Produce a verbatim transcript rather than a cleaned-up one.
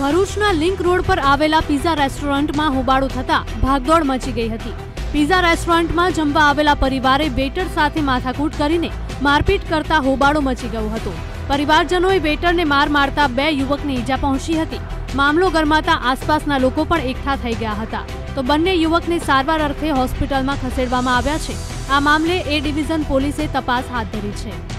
ભરૂચના link road પર આવેલા પીઝા રેસ્ટોરન્ટમાં હોબાળો થતા ભાગદોડ મચી ગઈ હતી। પીઝા રેસ્ટોરન્ટમાં જમવા આવેલા પરિવારે વેટર સાથે માથાકૂટ કરીને મારપીટ કરતા હોબાળો મચી ગયો હતો। પરિવારજનોએ વેટરને માર મારતા બે યુવકને ઈજા પહોંચી હતી। મામલો ગરમાતા આસપાસના લોકો પણ એકઠા થઈ ગયા હતા, તો બંને યુવકને સારવાર અર્થે હોસ્પિટલમાં ખસેડવામાં આવ્યા છે। આ મામલે એ ડિવિઝન પોલીસે તપાસ હાથ ધરી છે।